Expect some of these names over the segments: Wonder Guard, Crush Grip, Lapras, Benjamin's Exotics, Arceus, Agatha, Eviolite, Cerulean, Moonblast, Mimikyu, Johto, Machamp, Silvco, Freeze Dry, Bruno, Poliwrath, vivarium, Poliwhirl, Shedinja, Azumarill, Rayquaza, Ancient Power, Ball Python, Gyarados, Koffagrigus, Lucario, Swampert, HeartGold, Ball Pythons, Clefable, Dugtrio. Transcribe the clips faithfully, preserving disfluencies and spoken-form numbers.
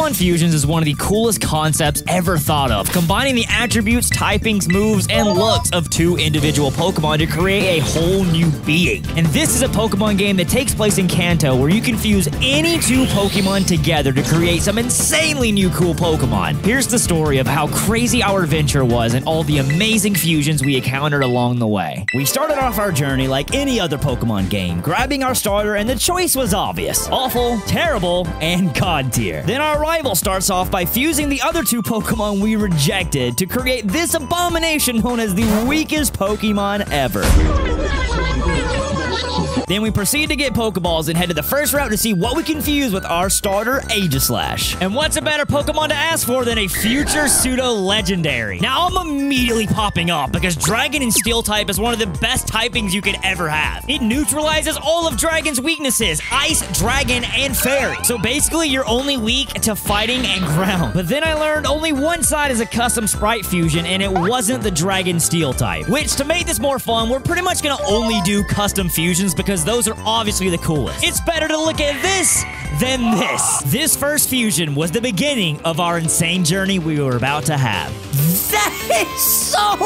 Pokemon Fusions is one of the coolest concepts ever thought of, combining the attributes, typings, moves, and looks of two individual Pokemon to create a whole new being. And this is a Pokemon game that takes place in Kanto, where you can fuse any two Pokemon together to create some insanely new cool Pokemon. Here's the story of how crazy our adventure was and all the amazing fusions we encountered along the way. We started off our journey like any other Pokemon game, grabbing our starter, and the choice was obvious: awful, terrible, and god tier. Then our rival starts off by fusing the other two Pokemon we rejected to create this abomination known as the weakest Pokemon ever. Then we proceed to get Pokeballs and head to the first route to see what we can fuse with our starter, Aegislash. And what's a better Pokemon to ask for than a future pseudo-legendary? Now I'm immediately popping off because Dragon and Steel type is one of the best typings you could ever have. It neutralizes all of Dragon's weaknesses: Ice, Dragon, and Fairy. So basically you're only weak to fighting and ground. But then I learned only one side is a custom sprite fusion, and it wasn't the Dragon Steel type. Which, to make this more fun, we're pretty much gonna only do custom fusions because those are obviously the coolest. It's better to look at this than this. This first fusion was the beginning of our insane journey we were about to have. That is so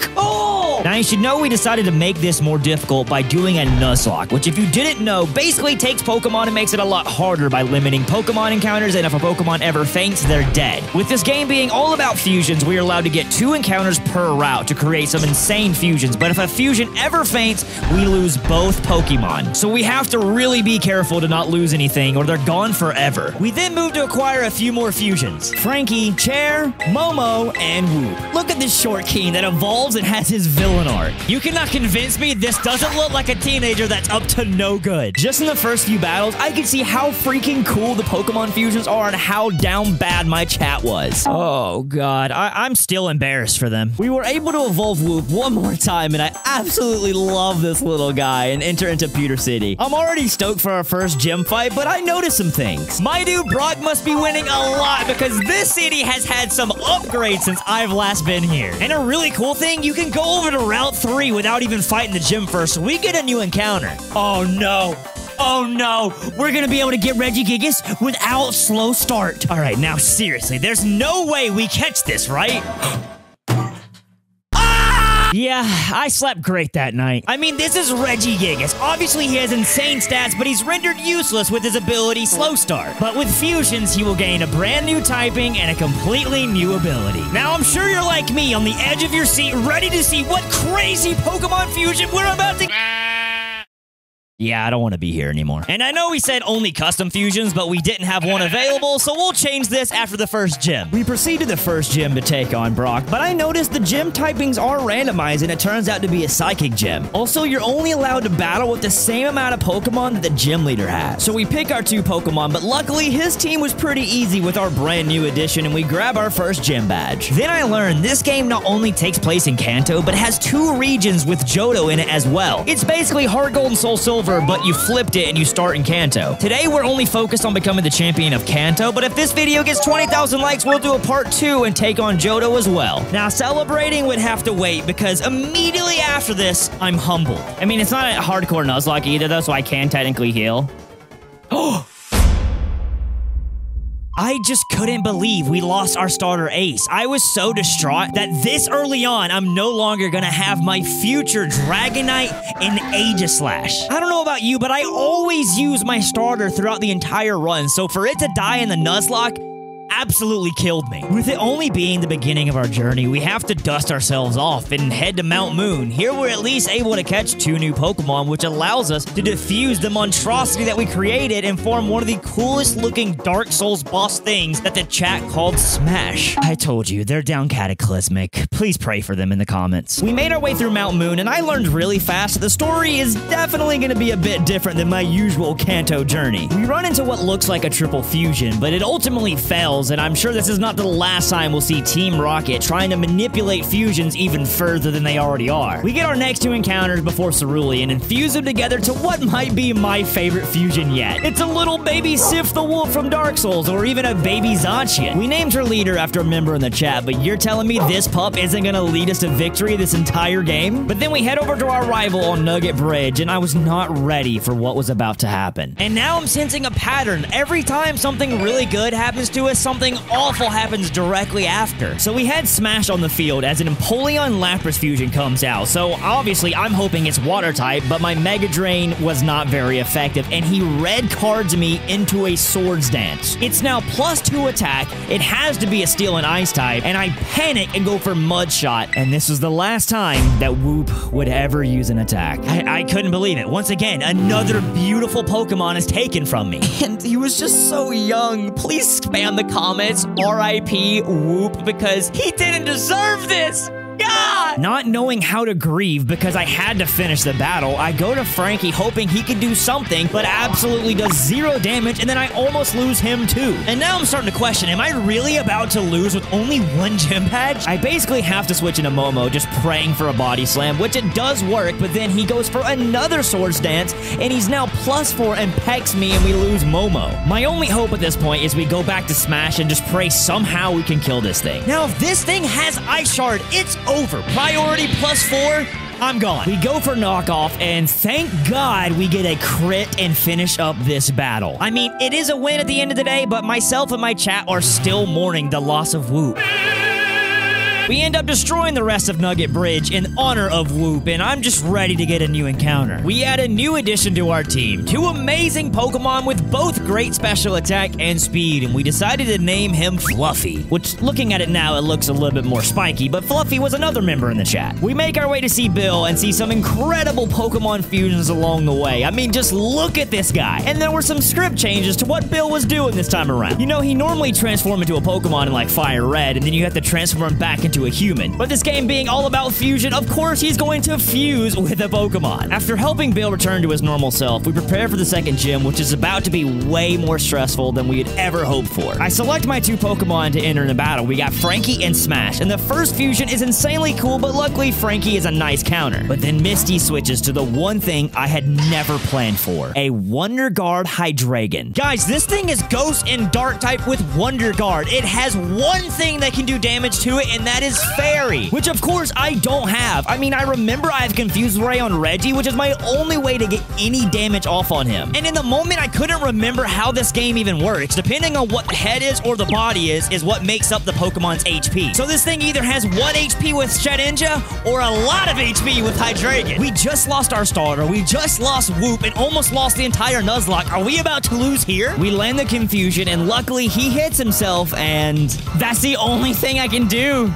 cool! Now you should know we decided to make this more difficult by doing a Nuzlocke, which, if you didn't know, basically takes Pokemon and makes it a lot harder by limiting Pokemon encounters, and if a Pokemon ever faints, they're dead. With this game being all about fusions, we are allowed to get two encounters per route to create some insane fusions, but if a fusion ever faints, we lose both Pokemon. So we have to really be careful to not lose anything or they're gone forever. We then move to acquire a few more fusions: Frankie, Chair, Momo, and Whoop. Look at this short king that evolves and has his villain art. You cannot convince me this doesn't look like a teenager that's up to no good. Just in the first few battles, I could see how freaking cool the Pokemon fusions are and how down bad my chat was. Oh god, I I'm still embarrassed for them. We were able to evolve Whoop one more time, and I absolutely love this little guy and enter into Pewter City. I'm already stoked for our first gym fight, but I noticed some things. My dude Brock must be winning a lot because this city has had some upgrades since I've last been here. And a really cool thing, you can go over to Route three without even fighting the gym first, so we get a new encounter. Oh no. Oh no, we're gonna be able to get Regigigas without slow start. All right, now seriously, there's no way we catch this, right? Yeah, I slept great that night. I mean, this is Regigigas. Obviously, he has insane stats, but he's rendered useless with his ability Slow Start. But with fusions, he will gain a brand new typing and a completely new ability. Now, I'm sure you're like me, on the edge of your seat, ready to see what crazy Pokemon fusion we're about to... Yeah, I don't want to be here anymore. And I know we said only custom fusions, but we didn't have one available, so we'll change this after the first gym. We proceed to the first gym to take on Brock, but I noticed the gym typings are randomized, and it turns out to be a psychic gym. Also, you're only allowed to battle with the same amount of Pokemon that the gym leader had. So we pick our two Pokemon, but luckily his team was pretty easy with our brand new addition, and we grab our first gym badge. Then I learned this game not only takes place in Kanto, but has two regions with Johto in it as well. It's basically HeartGold and SoulSilver, but you flipped it and you start in Kanto. Today, we're only focused on becoming the champion of Kanto, but if this video gets twenty thousand likes, we'll do a part two and take on Johto as well. Now, celebrating would have to wait because immediately after this, I'm humbled. I mean, it's not a hardcore Nuzlocke either, though, so I can technically heal. Oh! I just couldn't believe we lost our starter Ace. I was so distraught that this early on, I'm no longer gonna have my future Dragonite and Aegislash. I don't know about you, but I always use my starter throughout the entire run, so for it to die in the Nuzlocke absolutely killed me. With it only being the beginning of our journey, we have to dust ourselves off and head to Mount Moon. Here we're at least able to catch two new Pokemon, which allows us to diffuse the monstrosity that we created and form one of the coolest looking Dark Souls boss things that the chat called Smash. I told you, they're down cataclysmic. Please pray for them in the comments. We made our way through Mount Moon, and I learned really fast that the story is definitely going to be a bit different than my usual Kanto journey. We run into what looks like a triple fusion, but it ultimately fails battles, and I'm sure this is not the last time we'll see Team Rocket trying to manipulate fusions even further than they already are. We get our next two encounters before Cerulean and fuse them together to what might be my favorite fusion yet. It's a little baby Sif the Wolf from Dark Souls, or even a baby Zacian. We named her leader after a member in the chat, but you're telling me this pup isn't gonna lead us to victory this entire game? But then we head over to our rival on Nugget Bridge, and I was not ready for what was about to happen. And now I'm sensing a pattern. Every time something really good happens to us, something awful happens directly after. So we had Smash on the field as an Empoleon Lapras fusion comes out, so obviously I'm hoping it's water type, but my Mega Drain was not very effective, and he red cards me into a Swords Dance. It's now plus two attack, it has to be a Steel and Ice type, and I panic and go for Mud Shot, and this was the last time that Whoop would ever use an attack. I, I couldn't believe it. Once again, another beautiful Pokemon is taken from me. And he was just so young. Please spam the comments, R I P Whoop, because he didn't deserve this. Yeah! Not knowing how to grieve because I had to finish the battle, I go to Frankie hoping he could do something, but absolutely does zero damage, and then I almost lose him too. And now I'm starting to question, am I really about to lose with only one gym badge? I basically have to switch into Momo, just praying for a body slam, which it does work, but then he goes for another Swords Dance, and he's now plus four and pecks me, and we lose Momo. My only hope at this point is we go back to Smash and just pray somehow we can kill this thing. Now, if this thing has Ice Shard, it's over. Priority plus four. I'm gone. We go for knockoff, and thank God we get a crit and finish up this battle. I mean, it is a win at the end of the day, but myself and my chat are still mourning the loss of Whoop. We end up destroying the rest of Nugget Bridge in honor of Whoop, and I'm just ready to get a new encounter. We add a new addition to our team, two amazing Pokemon with both great special attack and speed, and we decided to name him Fluffy, which looking at it now, it looks a little bit more spiky, but Fluffy was another member in the chat. We make our way to see Bill and see some incredible Pokemon fusions along the way. I mean, just look at this guy. And there were some script changes to what Bill was doing this time around. You know, he normally transformed into a Pokemon in like Fire Red, and then you have to transform him back into a human. But this game being all about fusion, of course he's going to fuse with a Pokemon. After helping Bill return to his normal self, we prepare for the second gym, which is about to be way more stressful than we had ever hoped for. I select my two Pokemon to enter in the battle. We got Frankie and Smash, and the first fusion is insanely cool, but luckily Frankie is a nice counter. But then Misty switches to the one thing I had never planned for, a Wonder Guard Hydreigon. Guys, this thing is Ghost and Dark type with Wonder Guard. It has one thing that can do damage to it, and that is is Fairy, which of course I don't have. I mean, I remember I've confused Ray on Reggie, which is my only way to get any damage off on him. And in the moment, I couldn't remember how this game even works. Depending on what the head is or the body is, is what makes up the Pokemon's H P. So this thing either has one H P with Shedinja or a lot of H P with Hydreigon. We just lost our starter. We just lost Whoop and almost lost the entire Nuzlocke. Are we about to lose here? We land the confusion, and luckily he hits himself, and that's the only thing I can do.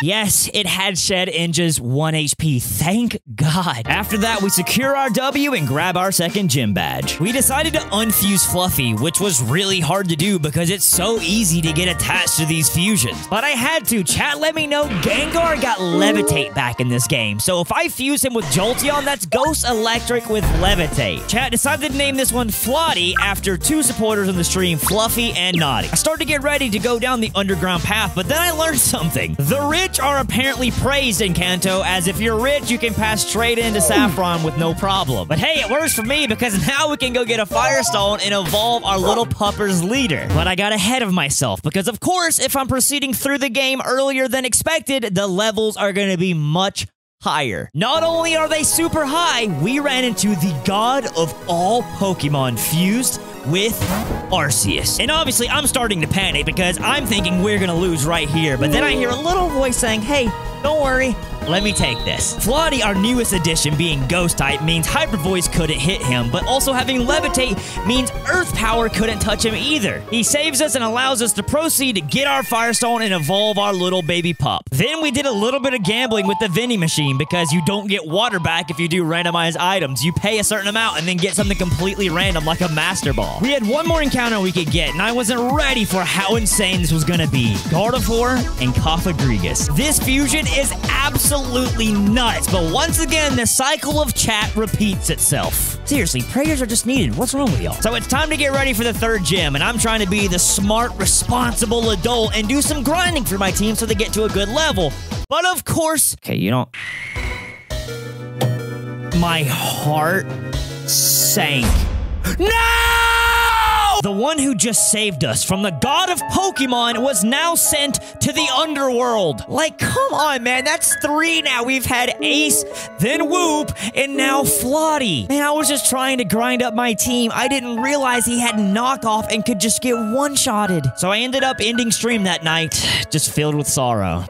Yes, it had Shedinja's one H P, thank God. After that, we secure our W and grab our second gym badge. We decided to unfuse Fluffy, which was really hard to do because it's so easy to get attached to these fusions. But I had to. Chat, let me know. Gengar got Levitate back in this game, so if I fuse him with Jolteon, that's Ghost Electric with Levitate. Chat decided to name this one Flotty after two supporters on the stream, Fluffy and Naughty. I started to get ready to go down the underground path, but then I learned something. The rich are apparently praised in Kanto, as if you're rich, you can pass straight into Saffron with no problem. But hey, it works for me because now we can go get a Firestone and evolve our little pupper's leader. But I got ahead of myself because, of course, if I'm proceeding through the game earlier than expected, the levels are going to be much higher. Not only are they super high, we ran into the god of all Pokemon fused with Arceus. And obviously, I'm starting to panic because I'm thinking we're gonna lose right here. But then I hear a little voice saying, hey, don't worry, let me take this. Flotty, our newest addition, being Ghost-type, means Hyper Voice couldn't hit him, but also having Levitate means Earth Power couldn't touch him either. He saves us and allows us to proceed to get our Firestone and evolve our little baby pup. Then we did a little bit of gambling with the vending machine because you don't get water back if you do randomized items. You pay a certain amount and then get something completely random like a Master Ball. We had one more encounter we could get, and I wasn't ready for how insane this was gonna be. Gardevoir and Koffagrigus. This fusion is absolutely nuts, but once again, the cycle of chat repeats itself. Seriously, prayers are just needed. What's wrong with y'all? So it's time to get ready for the third gym, and I'm trying to be the smart, responsible adult and do some grinding for my team so they get to a good level. But of course... Okay, you don't... My heart sank. No! The one who just saved us from the god of Pokemon was now sent to the underworld. Like, come on, man. That's three now. We've had Ace, then Whoop, and now Flotty. Man, I was just trying to grind up my team. I didn't realize he had knockoff and could just get one-shotted. So I ended up ending stream that night, just filled with sorrow.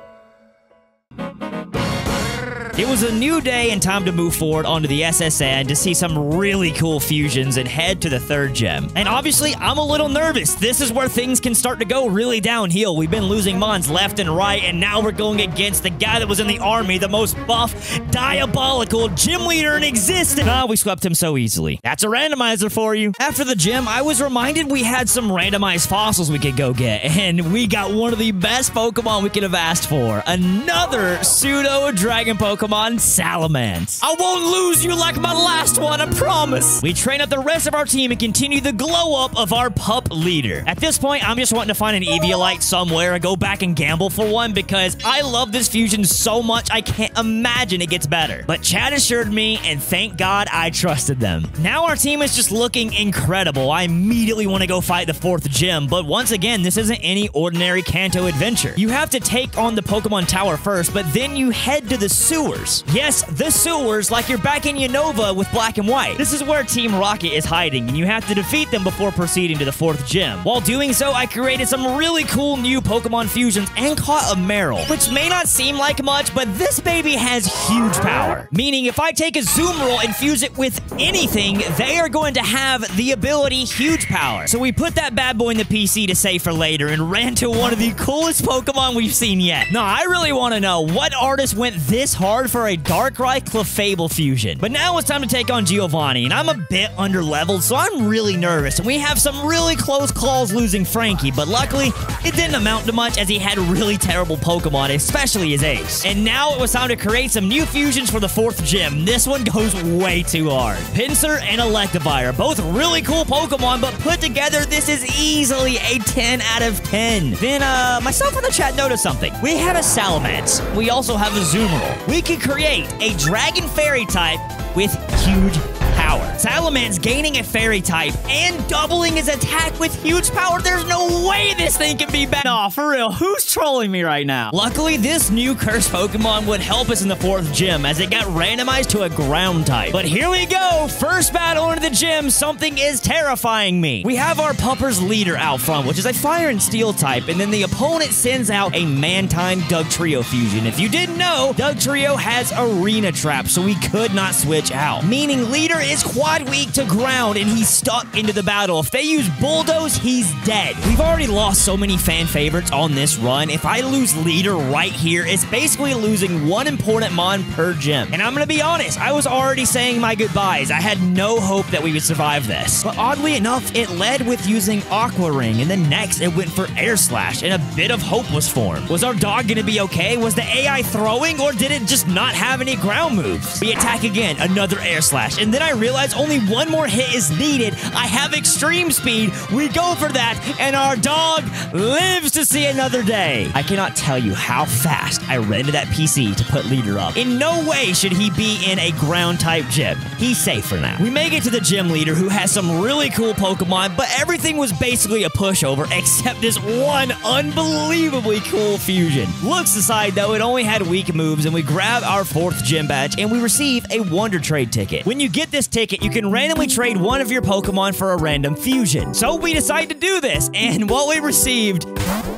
It was a new day and time to move forward onto the S S N to see some really cool fusions and head to the third gym. And obviously, I'm a little nervous. This is where things can start to go really downhill. We've been losing Mons left and right, and now we're going against the guy that was in the army, the most buff, diabolical gym leader in existence. Ah, we swept him so easily. That's a randomizer for you. After the gym, I was reminded we had some randomized fossils we could go get, and we got one of the best Pokemon we could have asked for. Another pseudo-dragon Pokemon. Come on, Salamence. I won't lose you like my last one, I promise. We train up the rest of our team and continue the glow up of our pup leader. At this point, I'm just wanting to find an Eviolite somewhere and go back and gamble for one because I love this fusion so much, I can't imagine it gets better. But Chad assured me, and thank God I trusted them. Now our team is just looking incredible. I immediately want to go fight the fourth gym, but once again, this isn't any ordinary Kanto adventure. You have to take on the Pokemon Tower first, but then you head to the sewer. Yes, the sewers, like you're back in Unova with Black and White. This is where Team Rocket is hiding, and you have to defeat them before proceeding to the fourth gym. While doing so, I created some really cool new Pokemon fusions and caught a Merrill, which may not seem like much, but this baby has huge power. Meaning, if I take a Azumarill and fuse it with anything, they are going to have the ability Huge Power. So we put that bad boy in the P C to save for later and ran to one of the coolest Pokemon we've seen yet. Now, I really want to know what artist went this hard for a Darkrai Clefable fusion. But now it's time to take on Giovanni, and I'm a bit under-leveled, so I'm really nervous. And we have some really close calls losing Frankie, but luckily, it didn't amount to much as he had really terrible Pokemon, especially his Ace. And now it was time to create some new fusions for the fourth gym. This one goes way too hard. Pinsir and Electivire, both really cool Pokemon, but put together, this is easily a ten out of ten. Then, uh, myself and the chat noticed something. We have a Salamence. We also have a Azumarill. We could create a Dragon Fairy type with huge power. Salamence gaining a Fairy type and doubling his attack with huge power. There's no way this thing can be bad. Aw, for real, who's trolling me right now? Luckily, this new cursed Pokemon would help us in the fourth gym as it got randomized to a ground type. But here we go, first battle into the gym. Something is terrifying me. We have our Pupper's leader out front, which is a Fire and Steel type, and then the opponent sends out a Mantine Dugtrio fusion. If you didn't know, Dugtrio has Arena Trap, so we could not switch out. Meaning leader is quad weak to ground, and he's stuck into the battle. If they use Bulldoze, he's dead. We've already lost so many fan favorites on this run. If I lose leader right here, it's basically losing one important Mon per gym. And I'm gonna be honest, I was already saying my goodbyes. I had no hope that we would survive this. But oddly enough, it led with using Aqua Ring, and then next it went for Air Slash in a bit of hopeless form. Was our dog gonna be okay? Was the A I throwing, or did it just not have any ground moves? We attack again, another Air Slash, and then I realize only one more hit is needed. I have extreme speed. We go for that, and our dog lives to see another day. I cannot tell you how fast I ran to that P C to put leader up. In no way should he be in a ground type gym. He's safe for now. We make it to the gym leader, who has some really cool Pokemon, but everything was basically a pushover except this one unbelievably cool fusion. Looks aside though, it only had weak moves, and we grab our fourth gym badge, and we receive a Wonder Trade ticket. When you get this ticket, you can randomly trade one of your Pokemon for a random fusion. So we decide to do this, and what we received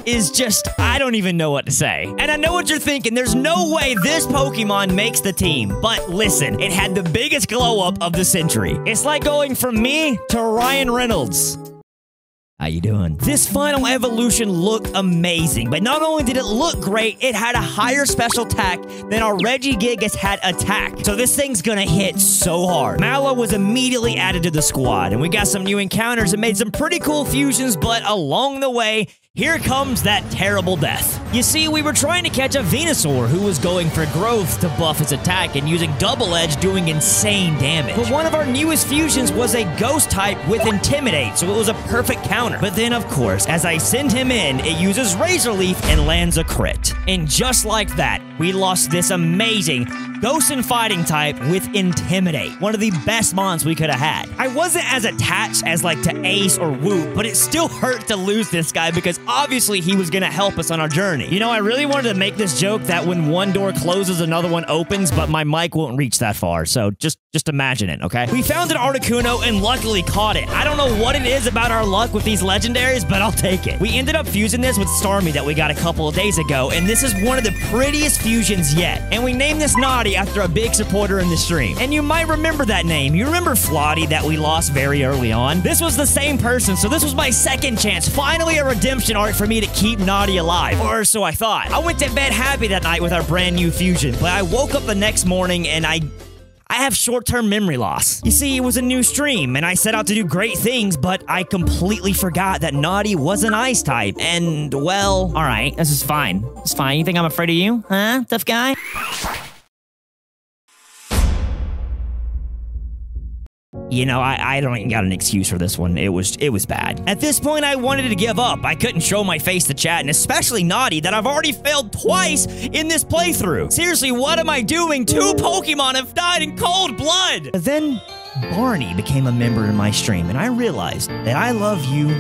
is just, I don't even know what to say. And I know what you're thinking, there's no way this Pokemon makes the team. But listen, it had the biggest glow up of the century. It's like going from me to Ryan Reynolds. How you doing? This final evolution looked amazing, but not only did it look great, it had a higher special attack than our Regigigas had attack. So this thing's gonna hit so hard. Mallow was immediately added to the squad, and we got some new encounters and made some pretty cool fusions, but along the way, Here comes that terrible death. You see, we were trying to catch a Venusaur who was going for growth to buff his attack and using Double Edge doing insane damage. But one of our newest fusions was a Ghost type with Intimidate, so it was a perfect counter. But then, of course, as I send him in, it uses Razor Leaf and lands a crit. And just like that, we lost this amazing Ghost and Fighting type with Intimidate, one of the best mons we could have had. I wasn't as attached as like to Ace or Woo, but it still hurt to lose this guy because obviously he was gonna help us on our journey. You know, I really wanted to make this joke that when one door closes, another one opens, but my mic won't reach that far, so just, just imagine it, okay? We found an Articuno and luckily caught it. I don't know what it is about our luck with these legendaries, but I'll take it. We ended up fusing this with Starmie that we got a couple of days ago, and this is one of the prettiest fusions yet. And we named this Naughty after a big supporter in the stream. And you might remember that name. You remember Flotty that we lost very early on? This was the same person, so this was my second chance. Finally a redemption arc for me to keep Naughty alive. Or so I thought. I went to bed happy that night with our brand new fusion, but I woke up the next morning and I... I have short-term memory loss. You see, it was a new stream, and I set out to do great things, but I completely forgot that Naughty was an ice type, and, well... Alright, this is fine. It's fine. You think I'm afraid of you? Huh? Tough guy? You know, I, I don't even got an excuse for this one. It was it was bad. At this point, I wanted to give up. I couldn't show my face to chat, and especially Naughty, that I've already failed twice in this playthrough. Seriously, what am I doing? Two Pokemon have died in cold blood! But then, Barney became a member in my stream, and I realized that I love you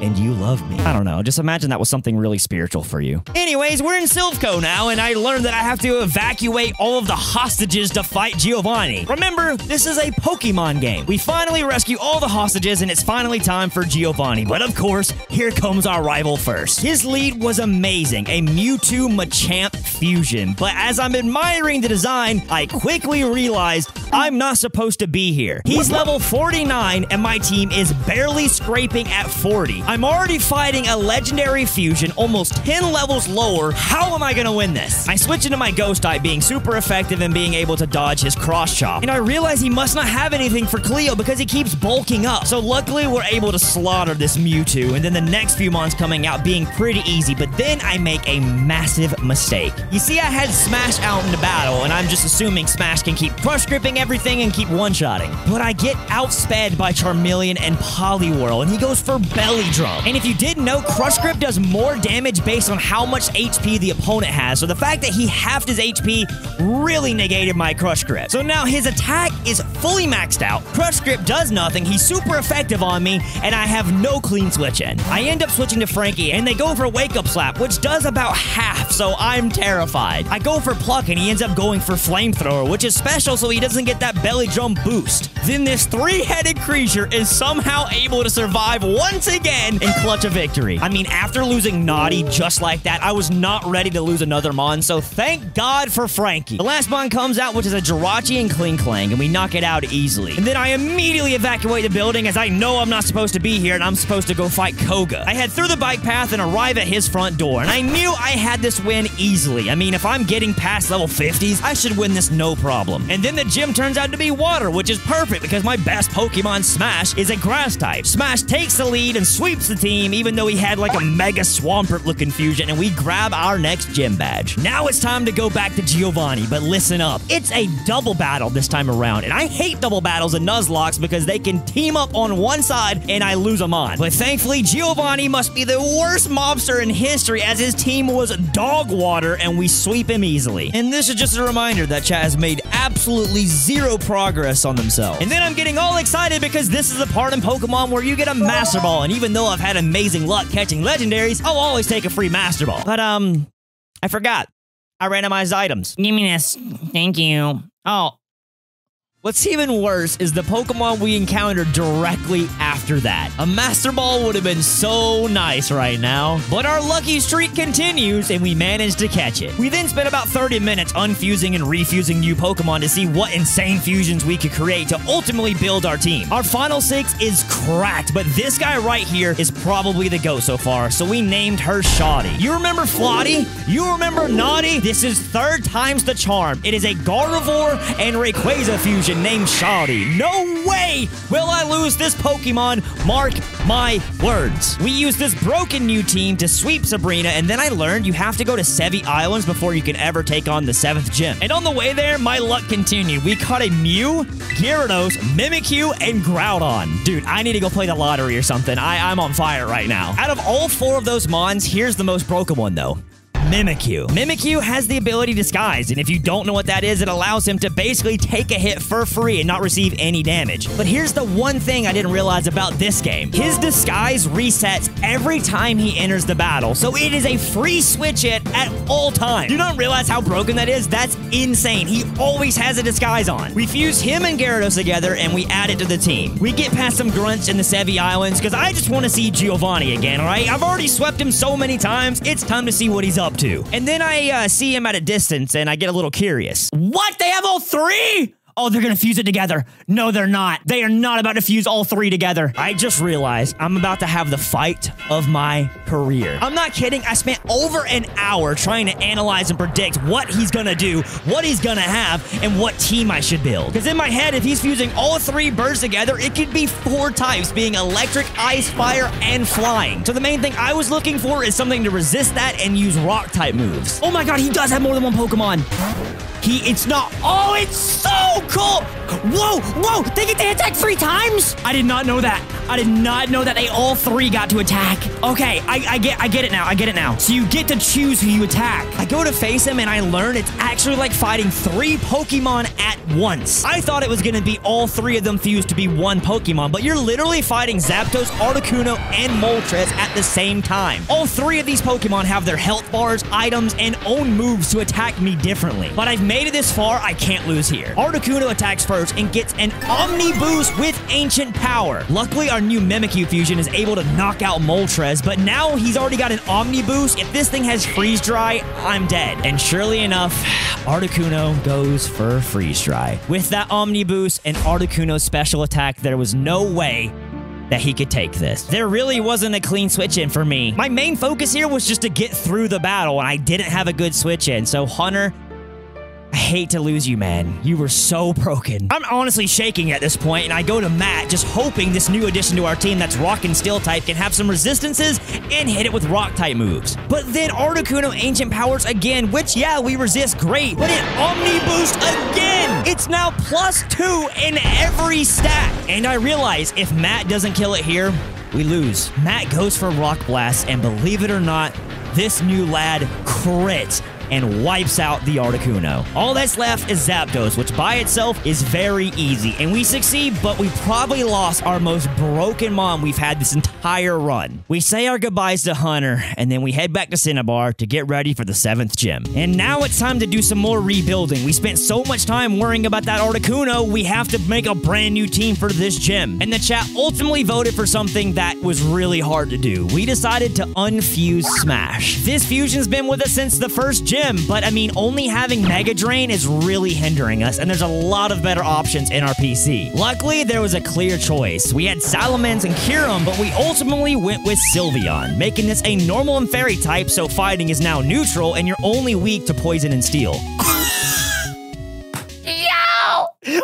and you love me. I don't know, just imagine that was something really spiritual for you. Anyways, we're in Silvco now, and I learned that I have to evacuate all of the hostages to fight Giovanni. Remember, this is a Pokemon game. We finally rescue all the hostages, and it's finally time for Giovanni. But of course, here comes our rival first. His lead was amazing, a Mewtwo Machamp fusion. But as I'm admiring the design, I quickly realized I'm not supposed to be here. He's level forty-nine, and my team is barely scraping at forty. I'm already fighting a legendary fusion, almost ten levels lower. How am I gonna win this? I switch into my Ghost type being super effective and being able to dodge his Cross Chop. And I realize he must not have anything for Cleo because he keeps bulking up. So luckily, we're able to slaughter this Mewtwo, and then the next few mons coming out being pretty easy, but then I make a massive mistake. You see, I had Smash out in the battle, and I'm just assuming Smash can keep Crush Gripping everything and keep one-shotting. But I get outsped by Charmeleon and Poliwhirl, and he goes for Belly Drum. And if you didn't know, Crush Grip does more damage based on how much H P the opponent has, so the fact that he halved his H P really negated my Crush Grip. So now his attack is fully maxed out, Crush Grip does nothing, he's super effective on me, and I have no clean switch in. I end up switching to Frankie, and they go for Wake Up Slap, which does about half, so I'm terrified. I go for Pluck, and he ends up going for Flamethrower, which is special so he doesn't get that Belly Drum boost. Then this three-headed creature is somehow able to survive once again and clutch a victory. I mean, after losing Naughty just like that, I was not ready to lose another mon, so thank God for Frankie. The last mon comes out, which is a Jirachi and Kling Klang, and we knock it out easily. And then I immediately evacuate the building as I know I'm not supposed to be here and I'm supposed to go fight Koga. I head through the bike path and arrive at his front door, and I knew I had this win easily. I mean, if I'm getting past level fifties, I should win this no problem. And then the gym turns out to be water, which is perfect because my best Pokemon, Smash, is a grass type. Smash takes the lead and sweeps the team, even though he had like a mega Swampert looking fusion, and we grab our next gym badge. Now it's time to go back to Giovanni, but listen up. It's a double battle this time around, and I hate double battles in Nuzlocke because they can team up on one side and I lose them on. But thankfully, Giovanni must be the worst mobster in history as his team was dog water and we sweep him easily. And this is just a reminder that chat has made absolutely zero progress on themselves. And then I'm getting all excited because this is the part in Pokemon where you get a Master Ball, and even though I've had amazing luck catching legendaries, I'll always take a free Master Ball. But, um, I forgot. I randomized items. Give me this. Thank you. Oh. What's even worse is the Pokemon we encountered directly after that. A Master Ball would have been so nice right now. But our lucky streak continues, and we managed to catch it. We then spent about thirty minutes unfusing and refusing new Pokemon to see what insane fusions we could create to ultimately build our team. Our final six is cracked, but this guy right here is probably the GOAT so far, so we named her Shoddy. You remember Flotty? You remember Naughty? This is third time's the charm. It is a Gardevoir and Rayquaza fusion, Legion named Shawty. No way will I lose this Pokemon, mark my words. We used this broken new team to sweep Sabrina, and then I learned you have to go to Sevii Islands before you can ever take on the seventh gym. And on the way there, my luck continued. We caught a Mew, Gyarados, Mimikyu, and Groudon. Dude, I need to go play the lottery or something. I, I'm on fire right now. Out of all four of those Mons, here's the most broken one, though. Mimikyu. Mimikyu has the ability Disguise, and if you don't know what that is, it allows him to basically take a hit for free and not receive any damage. But here's the one thing I didn't realize about this game. His Disguise resets every time he enters the battle, so it is a free switch hit at all times. Do not realize how broken that is? That's insane. He always has a Disguise on. We fuse him and Gyarados together, and we add it to the team. We get past some grunts in the Sevii Islands, because I just want to see Giovanni again, all right? I've already swept him so many times. It's time to see what he's up to. To. And then I uh, see him at a distance, and I get a little curious. What? They have all three? Oh, they're gonna fuse it together. No, they're not. They are not about to fuse all three together. I just realized I'm about to have the fight of my career. I'm not kidding. I spent over an hour trying to analyze and predict what he's gonna do, what he's gonna have, and what team I should build. Because in my head, if he's fusing all three birds together, it could be four types, being electric, ice, fire, and flying. So the main thing I was looking for is something to resist that and use rock type moves. Oh my god, he does have more than one Pokemon. He, it's not, oh, it's so cool. Whoa, whoa, they get to attack three times? I did not know that. I did not know that they all three got to attack. Okay, I, I get I get it now, I get it now. So you get to choose who you attack. I go to face him and I learn it's actually like fighting three Pokemon at once. I thought it was gonna be all three of them fused to be one Pokemon, but you're literally fighting Zapdos, Articuno, and Moltres at the same time. All three of these Pokemon have their health bars, items, and own moves to attack me differently. But I've made it this far, I can't lose here. Articuno attacks first and gets an Omni Boost with Ancient Power. Luckily, our new Mimikyu fusion is able to knock out Moltres, but now he's already got an Omni Boost. If this thing has Freeze Dry, I'm dead. And surely enough, Articuno goes for Freeze Dry. With that Omni Boost and Articuno's special attack, there was no way that he could take this. There really wasn't a clean switch in for me. My main focus here was just to get through the battle, and I didn't have a good switch in, so Hunter, I hate to lose you, man. You were so broken. I'm honestly shaking at this point, and I go to Matt, just hoping this new addition to our team that's rock and steel type can have some resistances and hit it with rock type moves. But then Articuno Ancient Powers again, which, yeah, we resist great, but it Omni Boost again. It's now plus two in every stat. And I realize if Matt doesn't kill it here, we lose. Matt goes for Rock Blast, and believe it or not, this new lad crits and wipes out the Articuno. All that's left is Zapdos, which by itself is very easy, and we succeed, but we probably lost our most broken mom we've had this entire run. We say our goodbyes to Hunter, and then we head back to Cinnabar to get ready for the seventh gym. And now it's time to do some more rebuilding. We spent so much time worrying about that Articuno, we have to make a brand new team for this gym. And the chat ultimately voted for something that was really hard to do. We decided to unfuse Smash. This fusion's been with us since the first gym, but I mean, only having Mega Drain is really hindering us, and there's a lot of better options in our P C. Luckily, there was a clear choice. We had Salamence and Kyurem, but we ultimately went with Sylveon, making this a normal and fairy type, so fighting is now neutral, and you're only weak to poison and steel. Yo!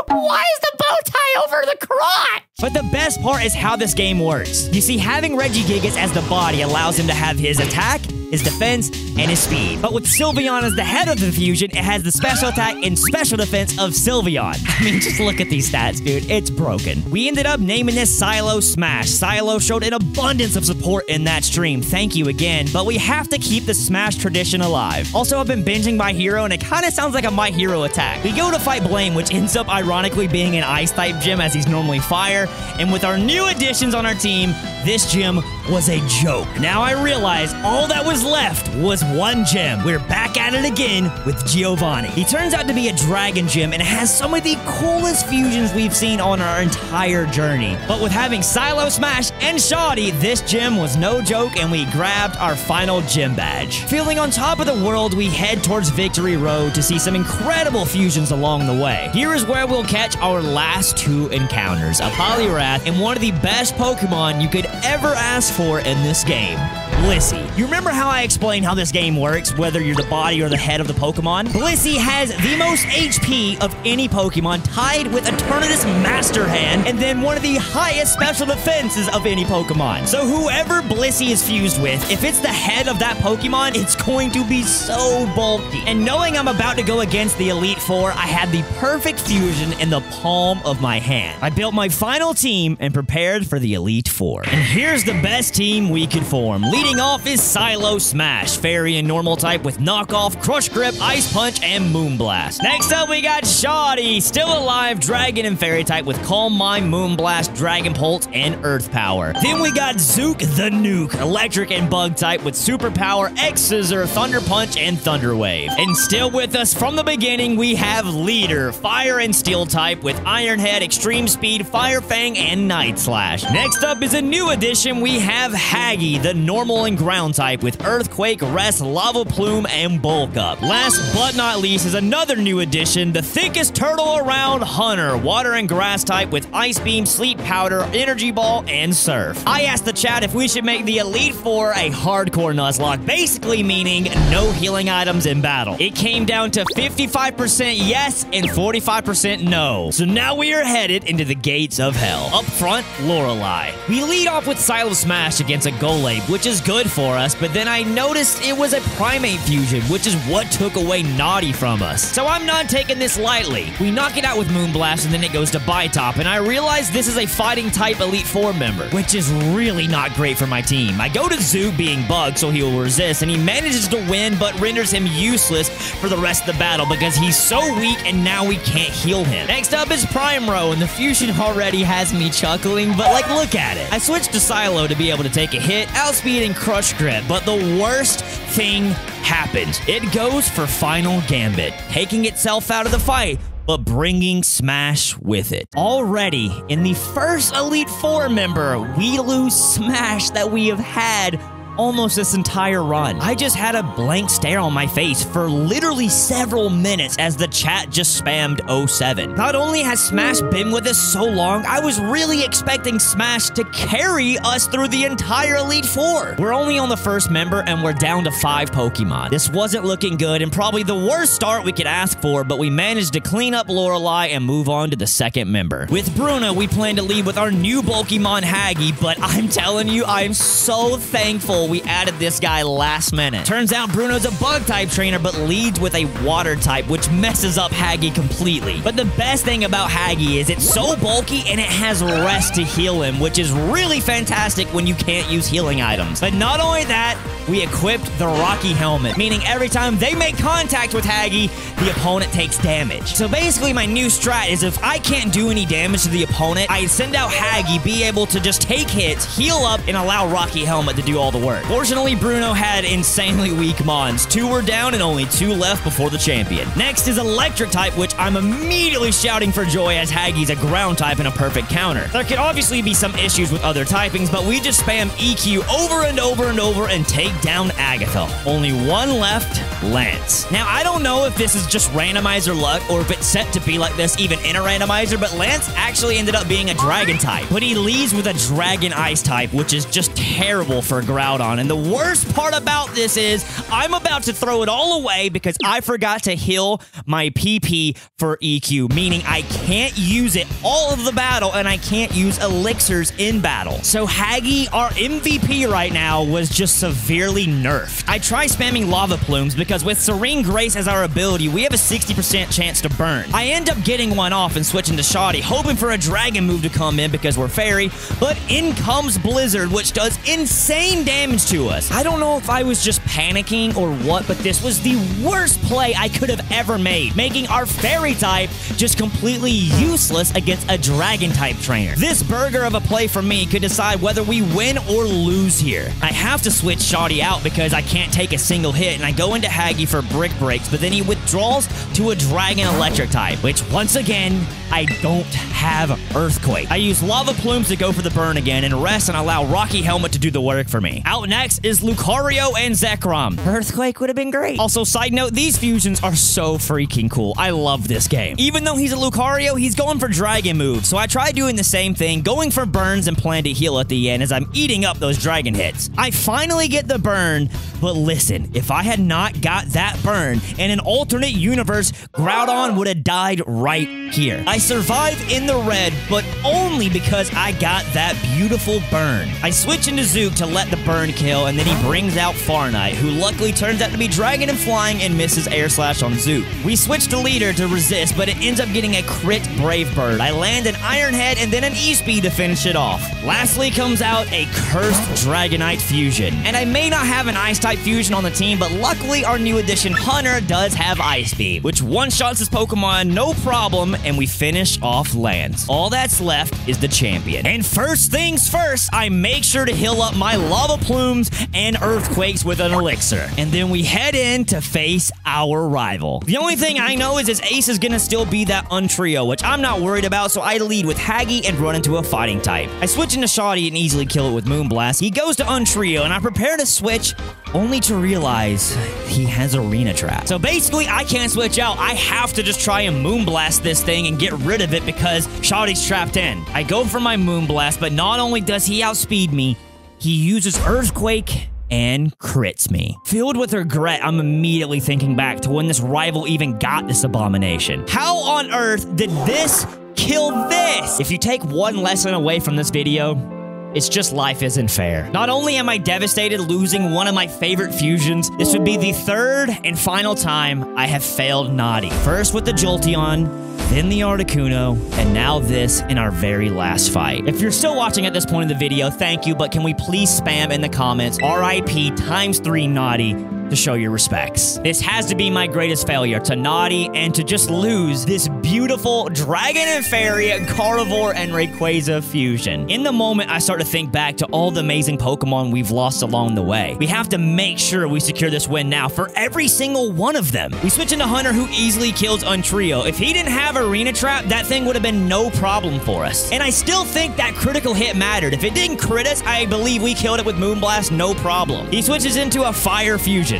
Why is the bow tie over the crotch? But the best part is how this game works. You see, having Regigigas as the body allows him to have his attack, his defense, and his speed. But with Sylveon as the head of the fusion, it has the special attack and special defense of Sylveon. I mean, just look at these stats, dude. It's broken. We ended up naming this Silo Smash. Silo showed an abundance of support in that stream. Thank you again. But we have to keep the Smash tradition alive. Also, I've been binging My Hero, and it kind of sounds like a My Hero attack. We go to fight Blame, which ends up ironically being an Ice-type gym as he's normally fire. And with our new additions on our team, this gym was a joke. Now I realize all that was left was one gym. We're back at it again with Giovanni. He turns out to be a dragon gym and has some of the coolest fusions we've seen on our entire journey. But with having Silo Smash and Shawty, this gym was no joke, and we grabbed our final gym badge. Feeling on top of the world, we head towards Victory Road to see some incredible fusions along the way. Here is where we'll catch our last two encounters, a Poliwrath and one of the best Pokemon you could ever ask for in this game. Blissey. You remember how I explained how this game works, whether you're the body or the head of the Pokemon? Blissey has the most H P of any Pokemon, tied with Eternatus Master Hand, and then one of the highest special defenses of any Pokemon. So whoever Blissey is fused with, if it's the head of that Pokemon, it's going to be so bulky. And knowing I'm about to go against the Elite Four, I had the perfect fusion in the palm of my hand. I built my final team and prepared for the Elite Four. And here's the best team we could form. Leading off is Psylo Smash, Fairy and Normal type with Knockoff, Crush Grip, Ice Punch, and Moonblast. Next up, we got Shoddy, still alive, Dragon and Fairy type with Calm Mind, Moonblast, Dragon Pulse, and Earth Power. Then we got Zook the Nuke, Electric and Bug type with Super Power, X Scissor, Thunder Punch, and Thunder Wave. And still with us from the beginning, we have Leader, Fire and Steel type with Iron Head, Extreme Speed, Fire Fang, and Night Slash. Next up is a new addition. We have Haggy, the Normal and Ground type with Earthquake, Rest, Lava Plume, and Bulk Up. Last but not least is another new addition, the thickest turtle around, Hunter, Water and Grass type with Ice Beam, Sleep Powder, Energy Ball, and Surf. I asked the chat if we should make the Elite Four a hardcore Nuzlocke, basically meaning no healing items in battle. It came down to fifty-five percent yes and forty-five percent no. So now we are headed into the gates of hell. Up front, Lorelei. We lead off with Psylo Smash against a Golab, which is good for us, but then I noticed it was a Primate fusion, which is what took away Naughty from us. So I'm not taking this lightly. We knock it out with Moonblast, and then it goes to Bytop, and I realize this is a Fighting-type Elite Four member, which is really not great for my team. I go to Zoo being bugged, so he will resist, and he manages to win, but renders him useless for the rest of the battle because he's so weak, and now we can't heal him. Next up is Primrow, and the fusion already has me chuckling, but, like, look at it. I switched to Psylo to be able to take a hit, outspeed, and Crush Grip, but the worst thing happens. It goes for Final Gambit, taking itself out of the fight, but bringing Smash with it. Already, in the first Elite Four member, we lose Smash that we have had almost this entire run. I just had a blank stare on my face for literally several minutes as the chat just spammed oh seven. Not only has Smash been with us so long, I was really expecting Smash to carry us through the entire Elite Four. We're only on the first member and we're down to five Pokemon. This wasn't looking good and probably the worst start we could ask for, but we managed to clean up Lorelei and move on to the second member. With Bruna, we plan to lead with our new Pokemon Haggy, but I'm telling you, I'm so thankful we added this guy last minute. Turns out Bruno's a bug-type trainer, but leads with a water type, which messes up Haggy completely. But the best thing about Haggy is it's so bulky and it has rest to heal him, which is really fantastic when you can't use healing items. But not only that, we equipped the Rocky Helmet, meaning every time they make contact with Haggy, the opponent takes damage. So basically my new strat is if I can't do any damage to the opponent, I send out Haggy, be able to just take hits, heal up, and allow Rocky Helmet to do all the work. Fortunately, Bruno had insanely weak mons. Two were down and only two left before the champion. Next is Electric type, which I'm immediately shouting for joy as Haggy's a ground type and a perfect counter. There could obviously be some issues with other typings, but we just spam E Q over and over and over and take down Agatha. Only one left, Lance. Now, I don't know if this is just randomizer luck or if it's set to be like this even in a randomizer, but Lance actually ended up being a dragon type. But he leads with a dragon ice type, which is just terrible for Groudon. And the worst part about this is I'm about to throw it all away because I forgot to heal my P P for E Q, meaning I can't use it all of the battle and I can't use elixirs in battle. So Haggy, our M V P right now, was just severely nerfed. I try spamming Lava Plumes because with Serene Grace as our ability, we have a sixty percent chance to burn. I end up getting one off and switching to Shoddy, hoping for a dragon move to come in because we're fairy, but in comes Blizzard, which does insane damage to us. I don't know if I was just panicking or what, but this was the worst play I could have ever made, making our fairy type just completely useless against a dragon type trainer. This burger of a play for me could decide whether we win or lose here. I have to switch Shoddy out because I can't take a single hit, and I go into Haggy for brick breaks, but then he withdraws to a dragon electric type, which once again, I don't have Earthquake. I use Lava Plumes to go for the burn again and rest and allow Rocky Helmet to do the work for me. Out next is Lucario and Zekrom. Earthquake Earthquake would have been great. Also, side note, these fusions are so freaking cool. I love this game. Even though he's a Lucario, he's going for Dragon moves, so I try doing the same thing, going for burns and plan to heal at the end as I'm eating up those Dragon hits. I finally get the burn, but listen, if I had not got that burn, in an alternate universe, Groudon would have died right here. I survive in the red, but only because I got that beautiful burn. I switch into Zook to let the burn kill, and then he brings out Farnite, who luckily turns out to be Dragon and Flying and misses Air Slash on Zook. We switch to Leader to resist, but it ends up getting a crit Brave Bird. I land an Iron Head and then an E-Speed to finish it off. Lastly comes out a cursed Dragonite fusion. And I may not have an Ice-type fusion on the team, but luckily our new addition Hunter does have Ice Beam, which one-shots his Pokemon, no problem, and we finish off lands. All that's left is the champion. And first things first, I make sure to heal up my Lava Plumes and Earthquakes with an Elixir. And then we head in to face our rival. The only thing I know is his Ace is gonna still be that Untrio, which I'm not worried about, so I lead with Haggy and run into a Fighting type. I switch into Shoddy and easily kill it with Moonblast. He goes to Untrio, and I prepare to switch, only to realize he has Arena Trap. So basically, I can't switch out. I have to just try and Moonblast this thing and get rid of it because Shoddy's trapped in. I go for my Moonblast, but not only does he outspeed me, he uses Earthquake and crits me. Filled with regret, I'm immediately thinking back to when this rival even got this abomination. How on earth did this kill this? If you take one lesson away from this video, it's just life isn't fair. Not only am I devastated losing one of my favorite fusions, this would be the third and final time I have failed Naughty. First with the Jolteon, then the Articuno, and now this in our very last fight. If you're still watching at this point in the video, thank you, but can we please spam in the comments R I P times three Naughty to show your respects. This has to be my greatest failure, to Naughty and to just lose this beautiful Dragon and Fairy, Gardevoir and Rayquaza fusion. In the moment, I start to think back to all the amazing Pokemon we've lost along the way. We have to make sure we secure this win now for every single one of them. We switch into Hunter, who easily kills Untrio. If he didn't have Arena Trap, that thing would have been no problem for us. And I still think that critical hit mattered. If it didn't crit us, I believe we killed it with Moonblast, no problem. He switches into a Fire fusion.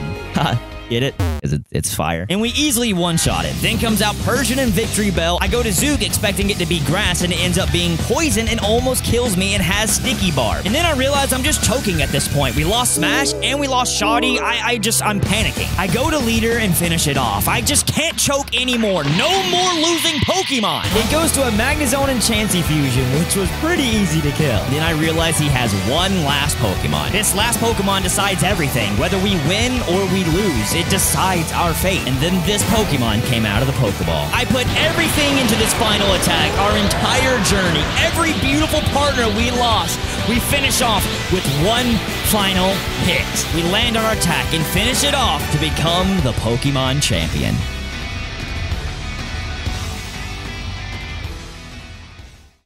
Get it? It's fire. And we easily one-shot it. Then comes out Persian and Victory Bell. I go to Zug expecting it to be grass, and it ends up being poison and almost kills me and has Sticky Barb. And then I realize I'm just choking at this point. We lost Smash and we lost Shoddy. I, I just, I'm panicking. I go to Leader and finish it off. I just can't choke anymore. No more losing Pokemon. It goes to a Magnezone and Chansey fusion, which was pretty easy to kill. Then I realize he has one last Pokemon. This last Pokemon decides everything, whether we win or we lose. It decides our fate. And then this Pokemon came out of the Pokeball. I put everything into this final attack, our entire journey, every beautiful partner we lost. We finish off with one final hit. We land our attack and finish it off to become the Pokemon champion.